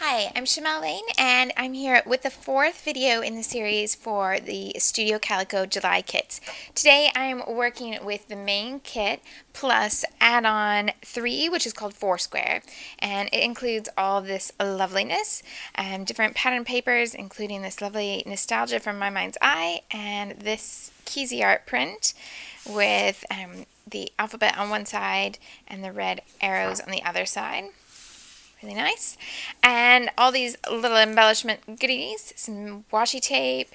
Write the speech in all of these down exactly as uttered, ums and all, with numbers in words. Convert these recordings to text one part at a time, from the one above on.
Hi, I'm Shamel Lane, and I'm here with the fourth video in the series for the Studio Calico July kits. Today I'm working with the main kit plus add-on three, which is called Foursquare, and it includes all this loveliness, um, different pattern papers, including this lovely nostalgia from My Mind's Eye, and this Kesi'Art print with um, the alphabet on one side and the red arrows on the other side. Really nice. And all these little embellishment goodies, some washi tape,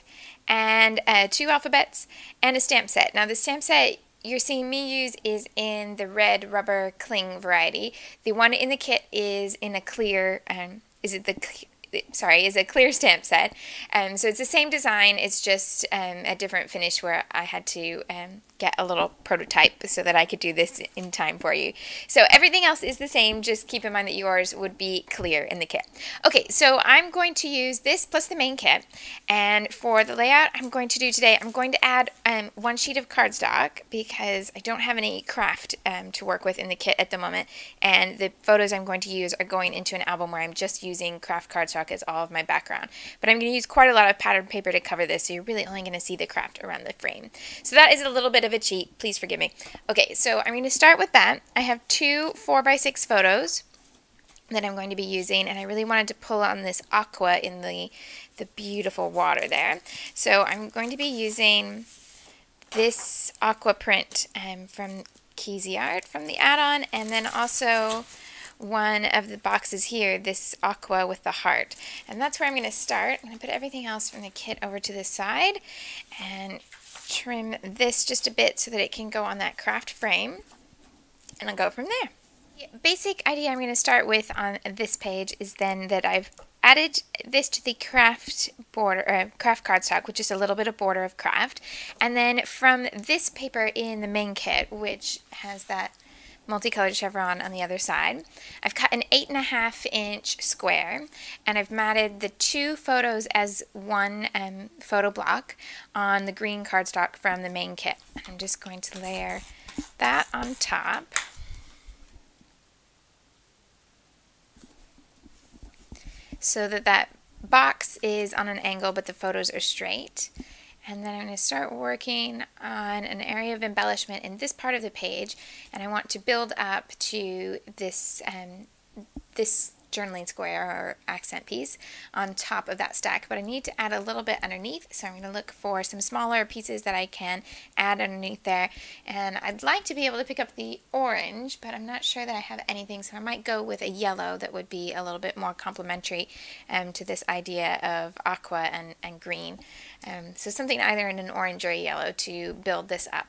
and uh, two alphabets, and a stamp set. Now the stamp set you're seeing me use is in the red rubber cling variety. The one in the kit is in a clear, um, is it the sorry, is a clear stamp set. Um, so it's the same design, it's just um, a different finish where I had to um, get a little prototype so that I could do this in time for you. So everything else is the same, just keep in mind that yours would be clear in the kit. Okay, so I'm going to use this plus the main kit, and for the layout I'm going to do today, I'm going to add um, one sheet of cardstock because I don't have any craft um, to work with in the kit at the moment, and the photos I'm going to use are going into an album where I'm just using craft cardstock is all of my background, but I'm going to use quite a lot of patterned paper to cover this, so you're really only going to see the craft around the frame. So that is a little bit of a cheat, please forgive me. Okay, so I'm going to start with that. I have two four by six photos that I'm going to be using, and I really wanted to pull on this aqua in the, the beautiful water there. So I'm going to be using this aqua print um, from Kesi'Art from the add-on, and then also one of the boxes here, this aqua with the heart, and that's where I'm going to start. I'm going to put everything else from the kit over to the side and trim this just a bit so that it can go on that craft frame, and I'll go from there. The basic idea I'm going to start with on this page is then that I've added this to the craft border, uh, craft cardstock, which is a little bit of border of craft, and then from this paper in the main kit, which has that multicolored chevron on the other side, I've cut an eight and a half inch square, and I've matted the two photos as one um, photo block on the green cardstock from the main kit. I'm just going to layer that on top. So that that box is on an angle but the photos are straight. And then I'm going to start working on an area of embellishment in this part of the page, and I want to build up to this um, this journaling square or accent piece on top of that stack, but I need to add a little bit underneath, so I'm going to look for some smaller pieces that I can add underneath there, and I'd like to be able to pick up the orange, but I'm not sure that I have anything, so I might go with a yellow that would be a little bit more complementary um, to this idea of aqua and, and green, um, so something either in an orange or a yellow to build this up.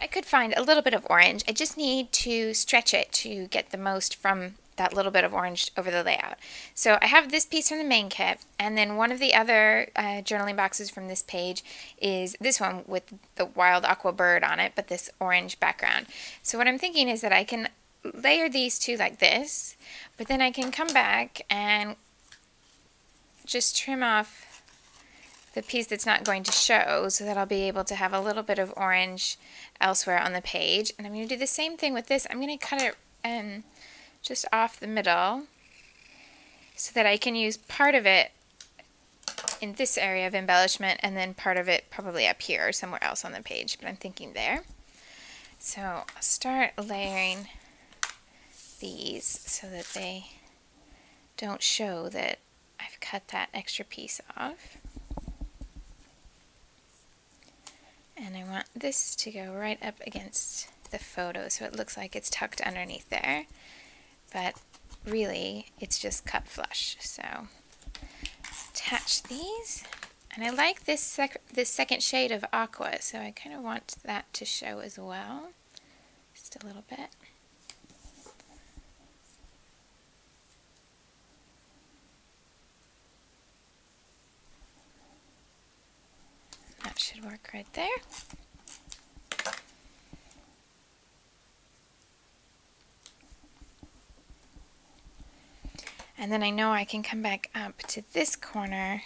I could find a little bit of orange, I just need to stretch it to get the most from that little bit of orange over the layout. So I have this piece from the main kit, and then one of the other uh, journaling boxes from this page is this one with the wild aqua bird on it, but this orange background. So what I'm thinking is that I can layer these two like this, but then I can come back and just trim off the piece that's not going to show so that I'll be able to have a little bit of orange elsewhere on the page. And I'm going to do the same thing with this. I'm going to cut it and just off the middle so that I can use part of it in this area of embellishment and then part of it probably up here or somewhere else on the page, but I'm thinking there. So I'll start layering these so that they don't show that I've cut that extra piece off. And I want this to go right up against the photo so it looks like it's tucked underneath there. But really it's just cut flush. So attach these, and I like this sec this second shade of aqua, so I kind of want that to show as well, just a little bit. That should work right there. And then I know I can come back up to this corner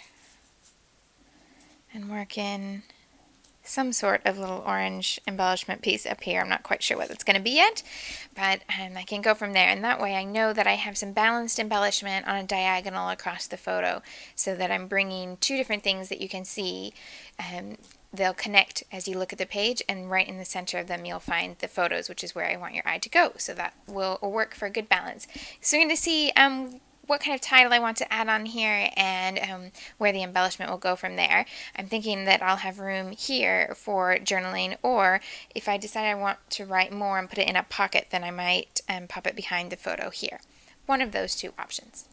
and work in some sort of little orange embellishment piece up here. I'm not quite sure what that's going to be yet, but um, I can go from there, and that way I know that I have some balanced embellishment on a diagonal across the photo, so that I'm bringing two different things that you can see. Um, they'll connect as you look at the page, and right in the center of them you'll find the photos, which is where I want your eye to go, so that will work for a good balance. So you're going to see um, what kind of title I want to add on here, and um, where the embellishment will go from there. I'm thinking that I'll have room here for journaling, or if I decide I want to write more and put it in a pocket, then I might um, pop it behind the photo here. One of those two options.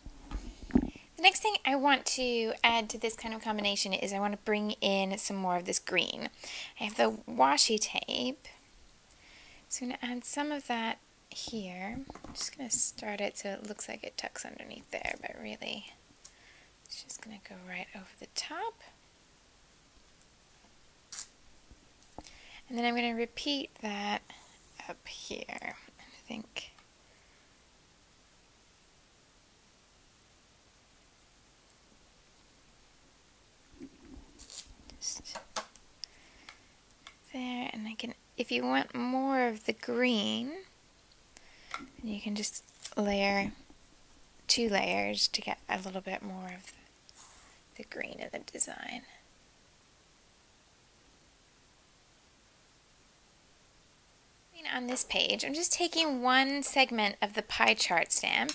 The next thing I want to add to this kind of combination is I want to bring in some more of this green. I have the washi tape, so I'm going to add some of that here. I'm just going to start it so it looks like it tucks underneath there, but really it's just going to go right over the top. And then I'm going to repeat that up here. I think just there, and I can, if you want more of the green, and you can just layer two layers to get a little bit more of the green in the design. On this page, I'm just taking one segment of the pie chart stamp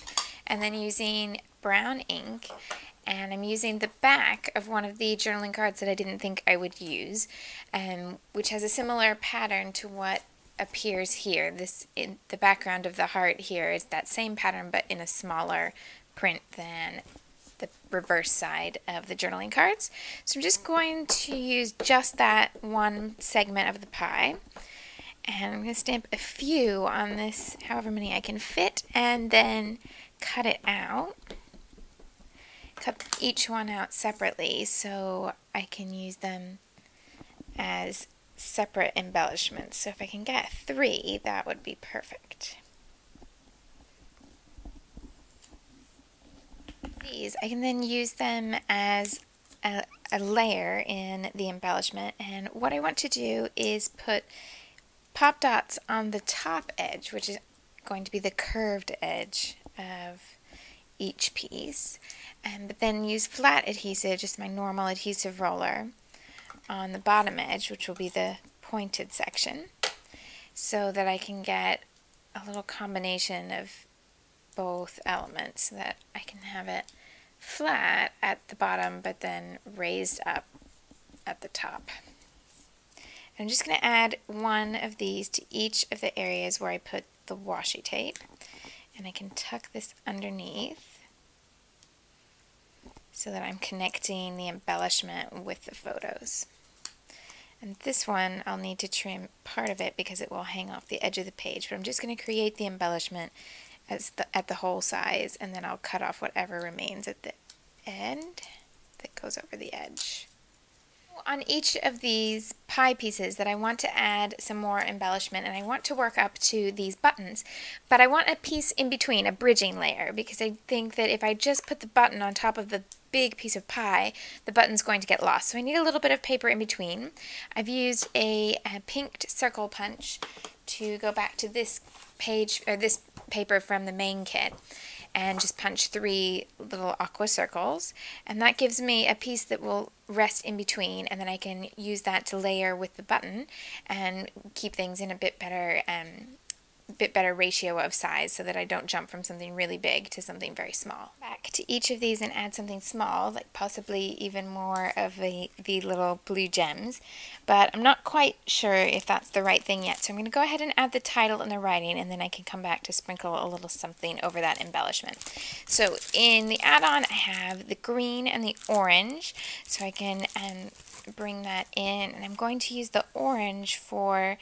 and then using brown ink, and I'm using the back of one of the journaling cards that I didn't think I would use, um, which has a similar pattern to what appears here. This in the background of the heart here is that same pattern, but in a smaller print than the reverse side of the journaling cards. So I'm just going to use just that one segment of the pie, and I'm going to stamp a few on this, however many I can fit, and then cut it out. Cut each one out separately so I can use them as separate embellishments. So if I can get three, that would be perfect. These, I can then use them as a, a layer in the embellishment, and what I want to do is put pop dots on the top edge, which is going to be the curved edge of each piece, and um, but then use flat adhesive, just my normal adhesive roller, on the bottom edge, which will be the pointed section, so that I can get a little combination of both elements, so that I can have it flat at the bottom but then raised up at the top. And I'm just going to add one of these to each of the areas where I put the washi tape, and I can tuck this underneath so that I'm connecting the embellishment with the photos. And this one, I'll need to trim part of it because it will hang off the edge of the page, but I'm just going to create the embellishment as the, at the whole size, and then I'll cut off whatever remains at the end that goes over the edge. On each of these pie pieces that I want to add some more embellishment, and I want to work up to these buttons, but I want a piece in between, a bridging layer, because I think that if I just put the button on top of the big piece of pie, the button's going to get lost. So I need a little bit of paper in between. I've used a, a pinked circle punch to go back to this page, or this paper from the main kit, and just punch three little aqua circles, and that gives me a piece that will rest in between, and then I can use that to layer with the button and keep things in a bit better um, bit better ratio of size, so that I don't jump from something really big to something very small. Back to each of these and add something small, like possibly even more of a, the little blue gems, but I'm not quite sure if that's the right thing yet, so I'm going to go ahead and add the title and the writing, and then I can come back to sprinkle a little something over that embellishment. So in the add-on I have the green and the orange, so I can um, bring that in, and I'm going to use the orange for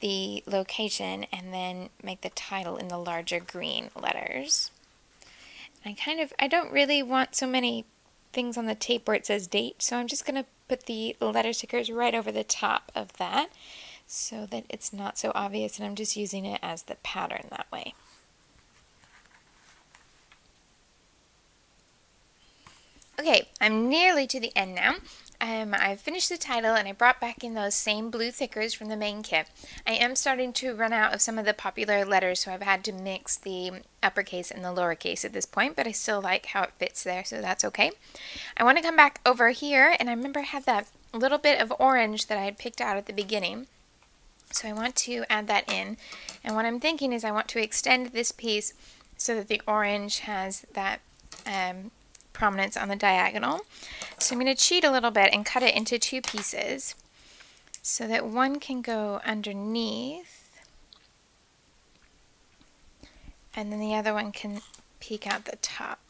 the location and then make the title in the larger green letters. And I kind of, I don't really want so many things on the tape where it says date, so I'm just going to put the letter stickers right over the top of that so that it's not so obvious, and I'm just using it as the pattern that way. Okay, I'm nearly to the end now. Um, I finished the title and I brought back in those same blue thickers from the main kit. I am starting to run out of some of the popular letters, so I've had to mix the uppercase and the lowercase at this point, but I still like how it fits there, so that's okay. I want to come back over here, and I remember I had that little bit of orange that I had picked out at the beginning. So I want to add that in, and what I'm thinking is I want to extend this piece so that the orange has that um, prominence on the diagonal. So I'm going to cheat a little bit and cut it into two pieces so that one can go underneath and then the other one can peek out the top.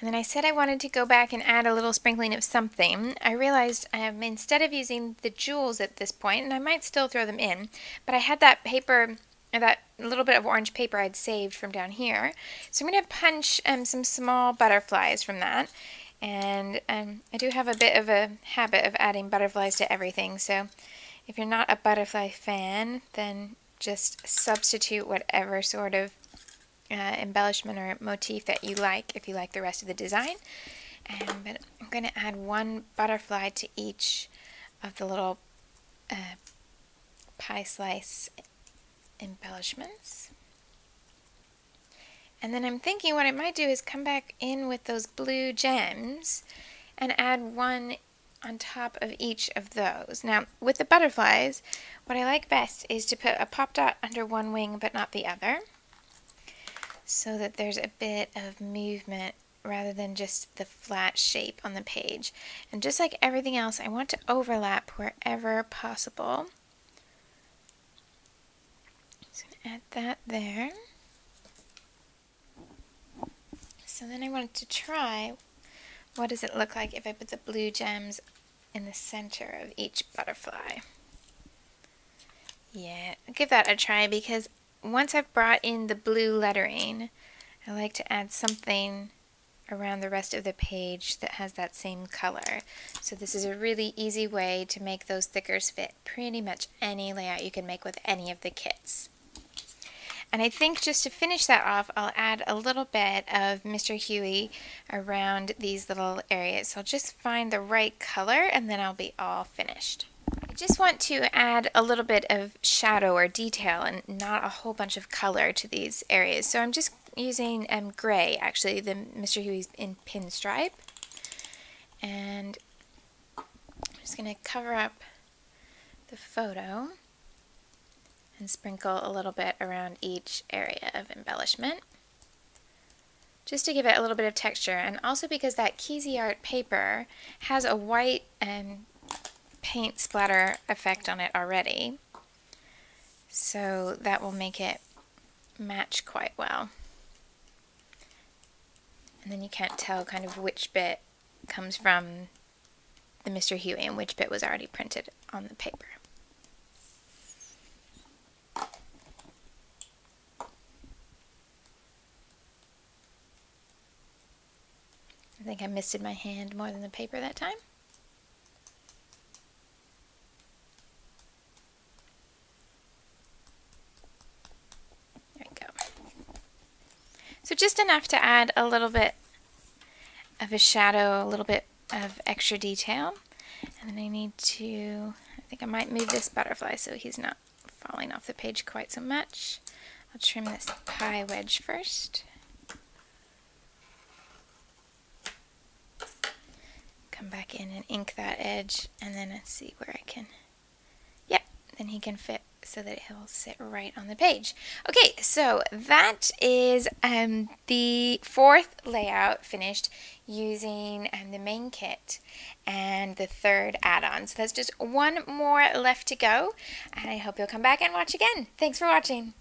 And then I said I wanted to go back and add a little sprinkling of something. I realized um, instead of using the jewels at this point, and I might still throw them in, but I had that paper, or that little bit of orange paper I'd saved from down here. So I'm going to punch um, some small butterflies from that. And um, I do have a bit of a habit of adding butterflies to everything. So if you're not a butterfly fan, then just substitute whatever sort of Uh, embellishment or motif that you like if you like the rest of the design. Um, but I'm going to add one butterfly to each of the little uh, pie slice embellishments. And then I'm thinking what I might do is come back in with those blue gems and add one on top of each of those. Now, with the butterflies, what I like best is to put a pop dot under one wing but not the other, so that there's a bit of movement rather than just the flat shape on the page. And just like everything else, I want to overlap wherever possible. So I'm going to add that there. So then I wanted to try, what does it look like if I put the blue gems in the center of each butterfly? Yeah, I'll give that a try, because once I've brought in the blue lettering, I like to add something around the rest of the page that has that same color. So this is a really easy way to make those thickers fit pretty much any layout you can make with any of the kits. And I think just to finish that off, I'll add a little bit of Mister Huey around these little areas. So I'll just find the right color and then I'll be all finished. I just want to add a little bit of shadow or detail and not a whole bunch of color to these areas. So I'm just using um, gray, actually, the Mister Huey's in Pinstripe. And I'm just going to cover up the photo and sprinkle a little bit around each area of embellishment, just to give it a little bit of texture. And also because that Kesi'Art paper has a white um, paint splatter effect on it already, so that will make it match quite well, and then you can't tell kind of which bit comes from the Mister Huey and which bit was already printed on the paper. I think I misted my hand more than the paper that time. So just enough to add a little bit of a shadow, a little bit of extra detail. And then I need to, I think I might move this butterfly so he's not falling off the page quite so much. I'll trim this pie wedge first. Come back in and ink that edge, and then let's see where I can, yep, then he can fit, so that he'll sit right on the page. Okay, so that is um, the fourth layout finished using um, the main kit and the third add-on. So that's just one more left to go, and I hope you'll come back and watch again. Thanks for watching.